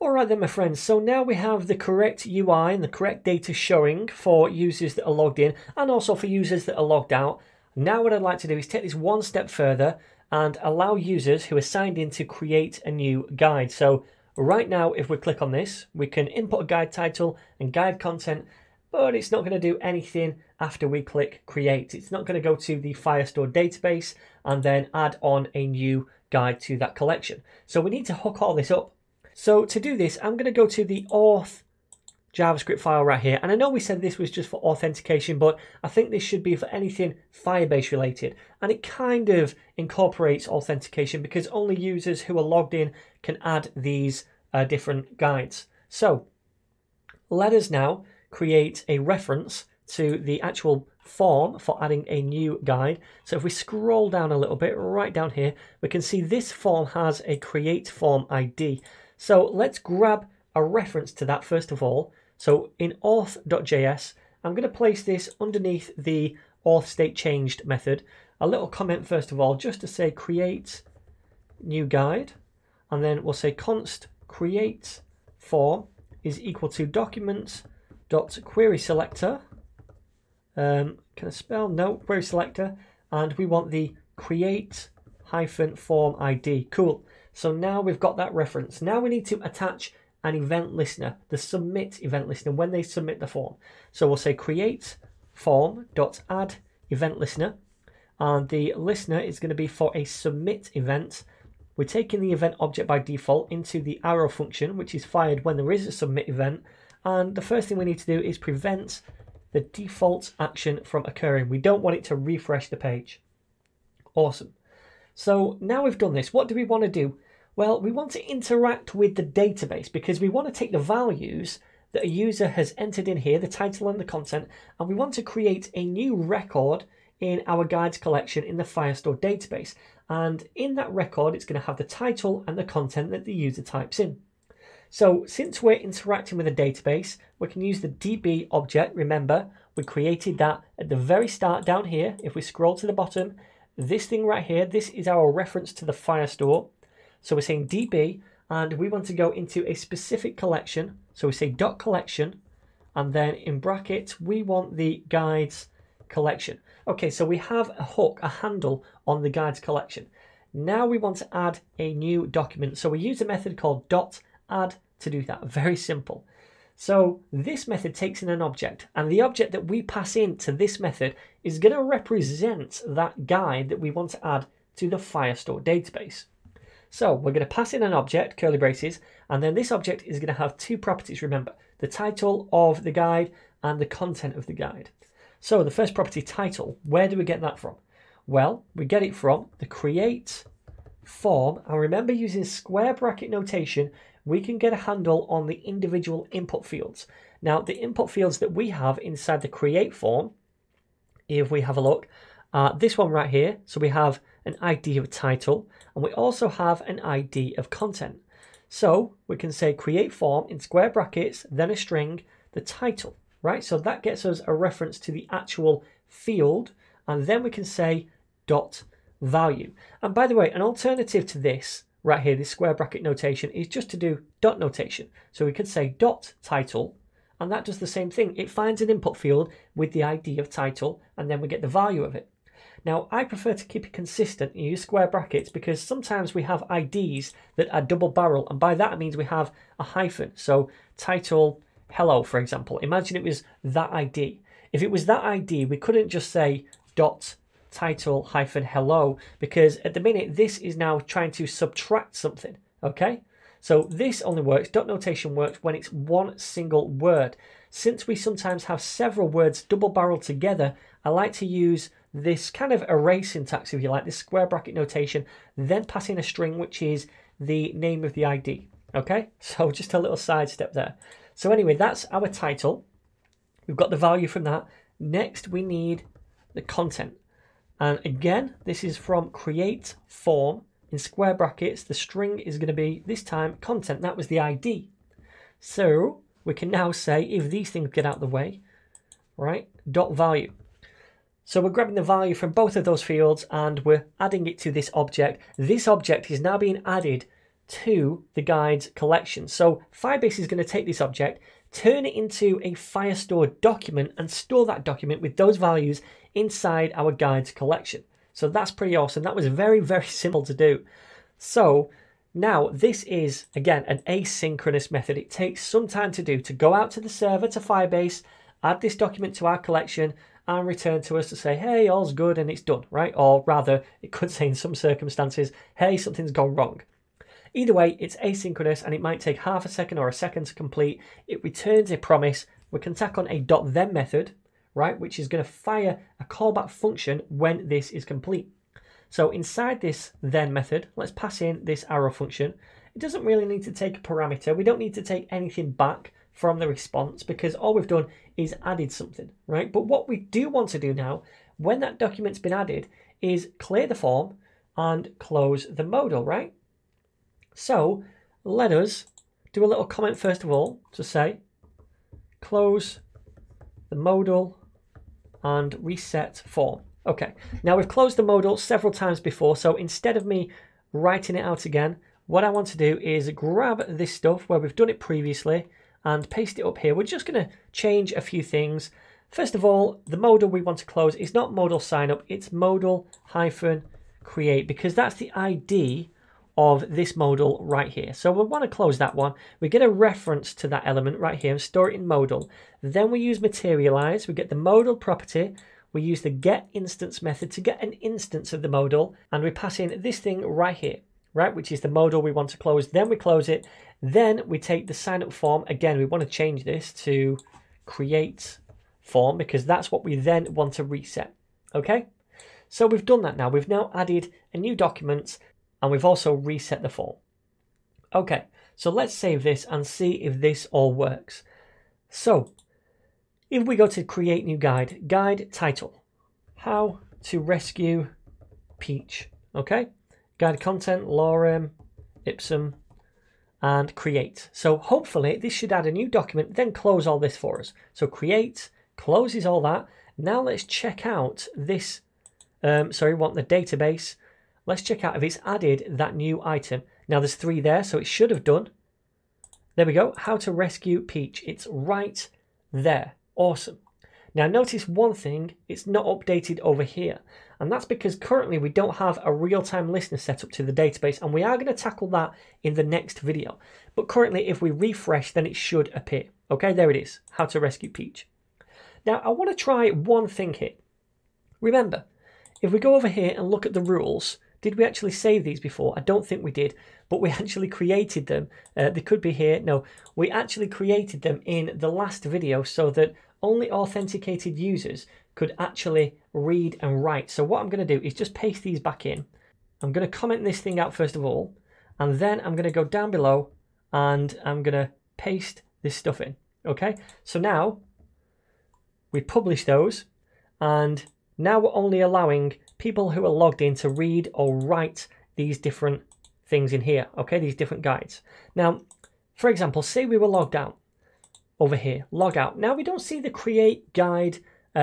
Alright then my friends, so now we have the correct UI and the correct data showing for users that are logged in and also for users that are logged out. Now what I'd like to do is take this one step further and allow users who are signed in to create a new guide. So right now if we click on this, we can input a guide title and guide content, but it's not going to do anything after we click create. It's not going to go to the Firestore database and then add on a new guide to that collection. So we need to hook all this up. So to do this, I'm going to go to the auth JavaScript file right here. And I know we said this was just for authentication, but I think this should be for anything Firebase related. And it kind of incorporates authentication because only users who are logged in can add these different guides. So let us now create a reference to the actual form for adding a new guide. So if we scroll down a little bit, right down here, we can see this form has a create form ID. So let's grab a reference to that first of all. So in auth.js, I'm going to place this underneath the auth state changed method. A little comment first of all, just to say create new guide, and then we'll say const create form is equal to documents.querySelector. Can I spell? No, query selector, and we want the create -form ID. Cool. So now we've got that reference. Now we need to attach an event listener, the submit event listener, when they submit the form. So we'll say create form.add event listener, and the listener is going to be for a submit event. We're taking the event object by default into the arrow function, which is fired when there is a submit event. And the first thing we need to do is prevent the default action from occurring. We don't want it to refresh the page. Awesome. So now we've done this, what do we want to do? Well, we want to interact with the database because we want to take the values that a user has entered in here, the title and the content, and we want to create a new record in our guides collection in the Firestore database. And in that record, it's going to have the title and the content that the user types in. So since we're interacting with a database, we can use the DB object. Remember, we created that at the very start down here. If we scroll to the bottom, this thing right here, this is our reference to the Firestore. So we're saying DB, and we want to go into a specific collection. So we say dot collection, and then in brackets, we want the guides collection. Okay, so we have a hook, a handle on the guides collection. Now we want to add a new document. So we use a method called dot add to do that. Very simple. So this method takes in an object, and the object that we pass in to this method is going to represent that guide that we want to add to the Firestore database. So we're going to pass in an object, curly braces, and then this object is going to have two properties, remember, the title of the guide and the content of the guide. So the first property, title, where do we get that from? Well, we get it from the create form, and remember, using square bracket notation, we can get a handle on the individual input fields. Now, the input fields that we have inside the create form, if we have a look, this one right here. So we have an ID of title, and we also have an ID of content. So we can say create form in square brackets, then a string, the title, right? So that gets us a reference to the actual field, and then we can say dot value. And by the way, an alternative to this right here, this square bracket notation, is just to do dot notation. So we could say dot title, and that does the same thing. It finds an input field with the ID of title, and then we get the value of it. Now, I prefer to keep it consistent and use square brackets because sometimes we have IDs that are double barrel, and by that it means we have a hyphen. So title hello, for example. Imagine it was that ID. If it was that ID, we couldn't just say dot title hyphen hello, because at the minute this is now trying to subtract something. Okay, so this only works, dot notation works when it's one single word. Since we sometimes have several words double barreled together, I like to use this kind of array syntax, if you like, this square bracket notation, then pass in a string which is the name of the ID. Okay, so just a little side step there. So anyway, that's our title. We've got the value from that. Next we need the content. And again, this is from create form in square brackets. The string is going to be, this time, content. That was the ID. So we can now say, if these things get out of the way, right, dot value. So we're grabbing the value from both of those fields and we're adding it to this object. This object is now being added to the guides collection. So Firebase is going to take this object, turn it into a Firestore document, and store that document with those values inside our guides collection. So that's pretty awesome. That was very, very simple to do. So now this is, again, an asynchronous method. It takes some time to do, to go out to the server, to Firebase, add this document to our collection, and return to us to say, hey, all's good, and it's done, right? Or rather, it could say in some circumstances, hey, something's gone wrong. Either way, it's asynchronous, and it might take half a second or a second to complete. It returns a promise. We can tack on a .then method, right, which is going to fire a callback function when this is complete. So inside this then method, let's pass in this arrow function. It doesn't really need to take a parameter. We don't need to take anything back from the response because all we've done is added something, right? But what we do want to do now, when that document's been added, is clear the form and close the modal, right? So let us do a little comment first of all to say close the modal and reset form. Okay, now we've closed the modal several times before, so instead of me writing it out again, what I want to do is grab this stuff where we've done it previously and paste it up here. We're just going to change a few things. First of all, the modal we want to close is not modal sign up, it's modal hyphen create, because that's the ID of this modal right here. So we want to close that one. We get a reference to that element right here and store it in modal. Then we use materialize, we get the modal property, we use the get instance method to get an instance of the modal, and we pass in this thing right here, right, which is the modal we want to close. Then we close it. Then we take the sign up form. Again, we want to change this to create form because that's what we then want to reset. Okay, so we've done that now. We've now added a new document, and we've also reset the form. Okay, so let's save this and see if this all works. So if we go to create new guide, guide title, how to rescue Peach. Okay, guide content, lorem ipsum, and create. So hopefully this should add a new document, then close all this for us. So create closes all that. Now let's check out this, we want the database. Let's check out if it's added that new item. Now there's 3 there, so it should have done. There we go, how to rescue Peach. It's right there, awesome. Now notice one thing, it's not updated over here. And that's because currently we don't have a real-time listener set up to the database, and we are gonna tackle that in the next video. But currently, if we refresh, then it should appear. Okay, there it is, how to rescue Peach. Now I wanna try one thing here. Remember, if we go over here and look at the rules, did we actually save these before? I don't think we did, but we actually created them. They could be here. No, we actually created them in the last video so that only authenticated users could actually read and write. So what I'm going to do is just paste these back in. I'm going to comment this thing out first of all, and then I'm going to go down below and I'm going to paste this stuff in. Okay, so now we publish those, and now we're only allowing people who are logged in to read or write these different things in here, okay, these different guides. Now, for example, say we were logged out over here, log out. Now we don't see the create guide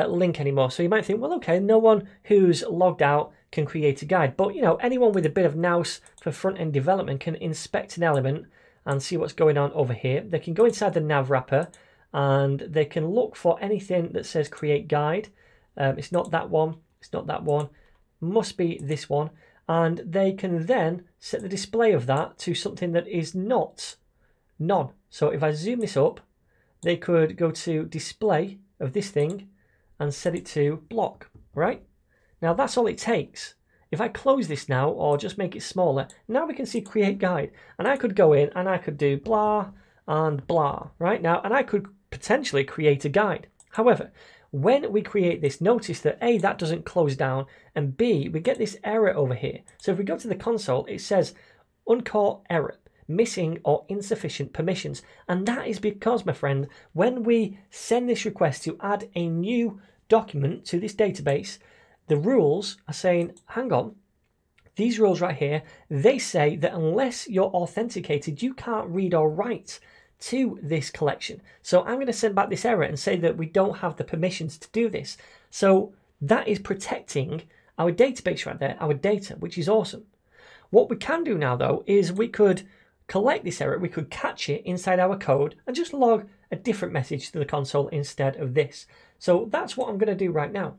link anymore. So you might think, well, okay, no one who's logged out can create a guide. But, you know, anyone with a bit of nous for front-end development can inspect an element and see what's going on over here. They can go inside the nav wrapper and they can look for anything that says create guide. It's not that one, it's not that one, must be this one, and they can then set the display of that to something that is not none. So if I zoom this up, they could go to display of this thing and set it to block, right? Now that's all it takes. If I close this now or just make it smaller, now we can see create guide, and I could go in and I could do blah and blah right now, and I could potentially create a guide. However, when we create this, notice that A, that doesn't close down, and B, we get this error over here. So if we go to the console, it says uncaught error, missing or insufficient permissions. And that is because, my friend, when we send this request to add a new document to this database, the rules are saying, hang on, these rules right here, they say that unless you're authenticated, you can't read or write to this collection. So I'm going to send back this error and say that we don't have the permissions to do this. So that is protecting our database right there, our data, which is awesome. What we can do now though is we could collect this error, we could catch it inside our code and just log a different message to the console instead of this. So that's what I'm going to do right now.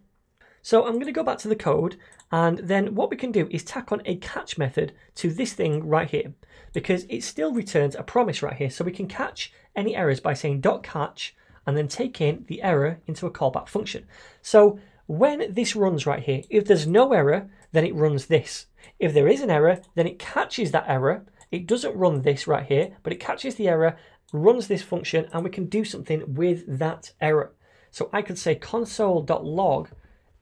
So I'm going to go back to the code, and then what we can do is tack on a catch method to this thing right here, because it still returns a promise right here. So we can catch any errors by saying .catch and then take in the error into a callback function. So when this runs right here, if there's no error, then it runs this. If there is an error, then it catches that error. It doesn't run this right here, but it catches the error, runs this function, and we can do something with that error. So I could say console.log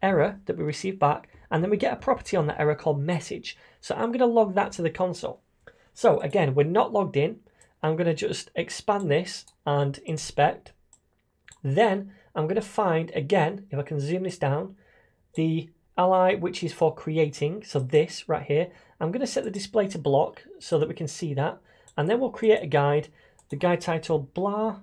error that we receive back, and then we get a property on that error called message. So I'm going to log that to the console. So again, we're not logged in. I'm going to just expand this and inspect. Then I'm going to find, again, if I can zoom this down, the ally which is for creating, so this right here. I'm going to set the display to block so that we can see that, and then we'll create a guide, the guide titled blah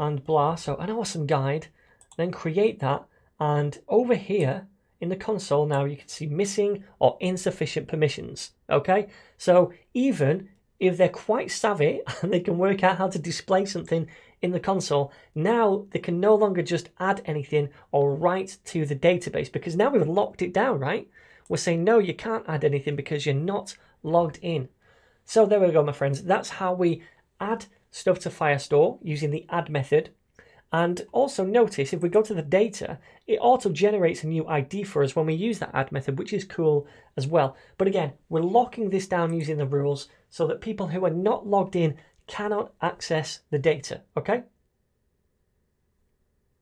and blah, so an awesome guide, then create that. And over here in the console now you can see missing or insufficient permissions, okay? So even if they're quite savvy and they can work out how to display something in the console, now they can no longer just add anything or write to the database, because now we've locked it down, right? We're saying, no, you can't add anything because you're not logged in. So there we go, my friends. That's how we add stuff to Firestore using the add method. And also notice if we go to the data, it auto generates a new ID for us when we use that add method, which is cool as well. But again, we're locking this down using the rules so that people who are not logged in cannot access the data, okay?